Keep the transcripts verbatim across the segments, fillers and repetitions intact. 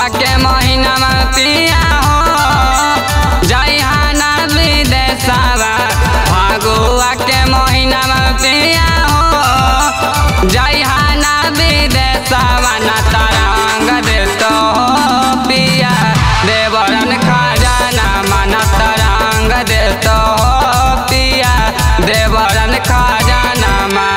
रंगवा के महीना मतिया हो जइहाना विदेशवा, फगुआ के महीना मतिया हो जइहाना विदेशवा। ना तारा रंग देतौ पिया देवरन खजाना, ना तारा रंग देतौ पिया देवरन खजाना मा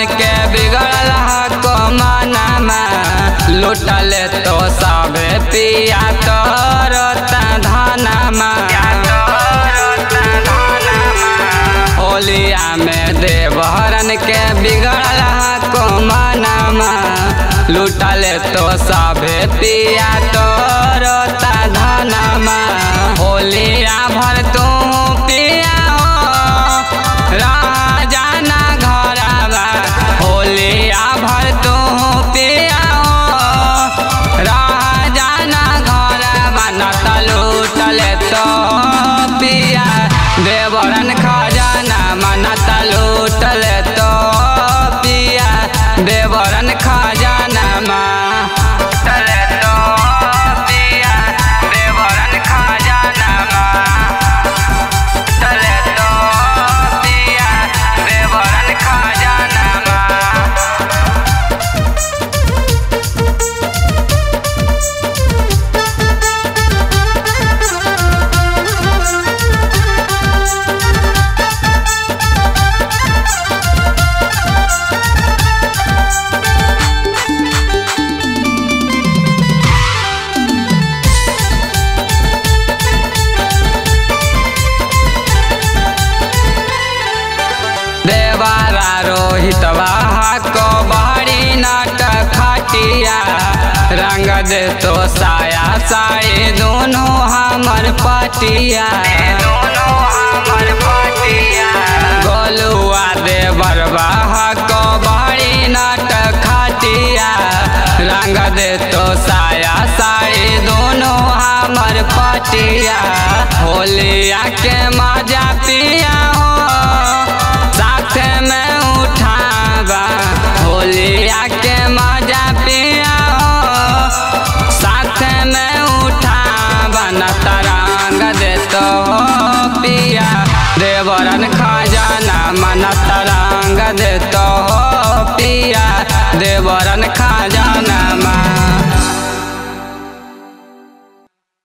देवहरन के बिगड़ल को मनामा, लुटल तो सब पिया तोर धनमा। होलिया में देवहरन के बिगड़ल को मनामा, लुटल तो सब पिया तोर धनमा। होलिया भर तू पिया देवरन खजाना, मना लूटल तो पिया देवरन खजाना मा देवरा रोहितवा को बहरी नट खटिया। रंग देतौ साया साड़ी दोनों हमर पटिया, गोलुआ देवरवा को बहरी नट खटिया। रंग देतौ साया साड़ी दोनों हमर पटिया। होलिया के मजा पिया हो साथ में उठावा, होलिया के मजा पिया हो साथ में उठावा। ना तारा रंग देतौ पिया देवरन खजाना, ना तारा रंग देतौ पिया देवरन खजाना मा।